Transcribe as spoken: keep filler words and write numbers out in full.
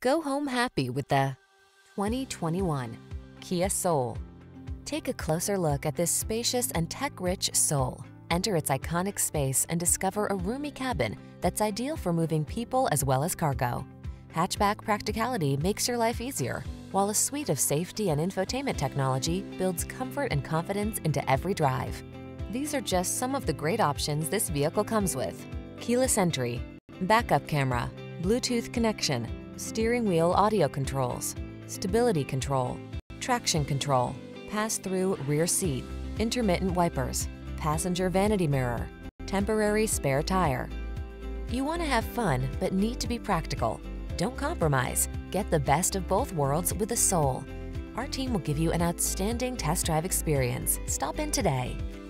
Go home happy with the twenty twenty-one Kia Soul. Take a closer look at this spacious and tech-rich Soul. Enter its iconic space and discover a roomy cabin that's ideal for moving people as well as cargo. Hatchback practicality makes your life easier, while a suite of safety and infotainment technology builds comfort and confidence into every drive. These are just some of the great options this vehicle comes with: keyless entry, backup camera, Bluetooth connection, steering wheel audio controls, stability control, traction control, pass-through rear seat, intermittent wipers, passenger vanity mirror, temporary spare tire. You want to have fun but need to be practical. Don't compromise. Get the best of both worlds with a Soul. Our team will give you an outstanding test drive experience. Stop in today.